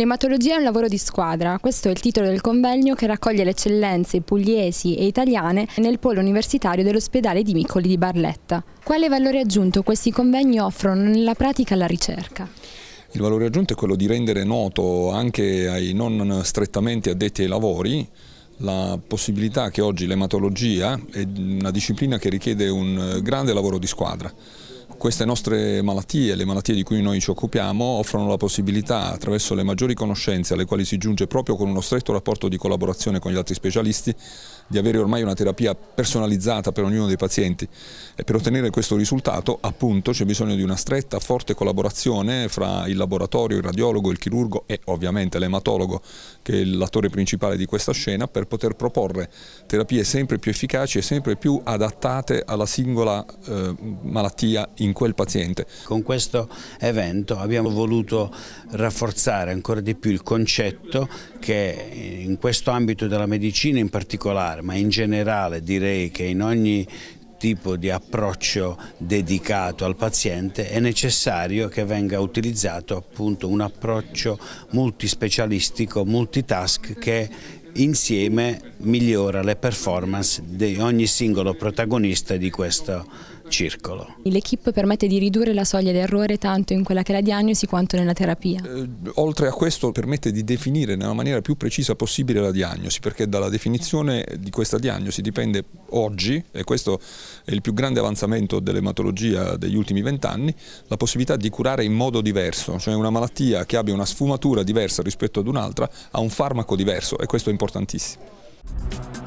L'ematologia è un lavoro di squadra, questo è il titolo del convegno che raccoglie le eccellenze pugliesi e italiane nel polo universitario dell'ospedale di Miccoli di Barletta. Quale valore aggiunto questi convegni offrono nella pratica alla ricerca? Il valore aggiunto è quello di rendere noto anche ai non strettamente addetti ai lavori la possibilità che oggi l'ematologia è una disciplina che richiede un grande lavoro di squadra. Queste nostre malattie, le malattie di cui noi ci occupiamo, offrono la possibilità, attraverso le maggiori conoscenze alle quali si giunge proprio con uno stretto rapporto di collaborazione con gli altri specialisti, di avere ormai una terapia personalizzata per ognuno dei pazienti. E per ottenere questo risultato, appunto, c'è bisogno di una stretta, forte collaborazione fra il laboratorio, il radiologo, il chirurgo e ovviamente l'ematologo, che è l'attore principale di questa scena, per poter proporre terapie sempre più efficaci e sempre più adattate alla singola malattia in quel paziente. Con questo evento abbiamo voluto rafforzare ancora di più il concetto che in questo ambito della medicina in particolare, ma in generale direi che in ogni tipo di approccio dedicato al paziente è necessario che venga utilizzato appunto un approccio multispecialistico, multitask, che insieme migliora le performance di ogni singolo protagonista di questo circolo. L'equipe permette di ridurre la soglia d'errore tanto in quella che è la diagnosi quanto nella terapia. Oltre a questo permette di definire nella maniera più precisa possibile la diagnosi, perché dalla definizione di questa diagnosi dipende oggi, e questo è il più grande avanzamento dell'ematologia degli ultimi 20 anni, la possibilità di curare in modo diverso, cioè una malattia che abbia una sfumatura diversa rispetto ad un'altra ha un farmaco diverso, e questo è importantissimo.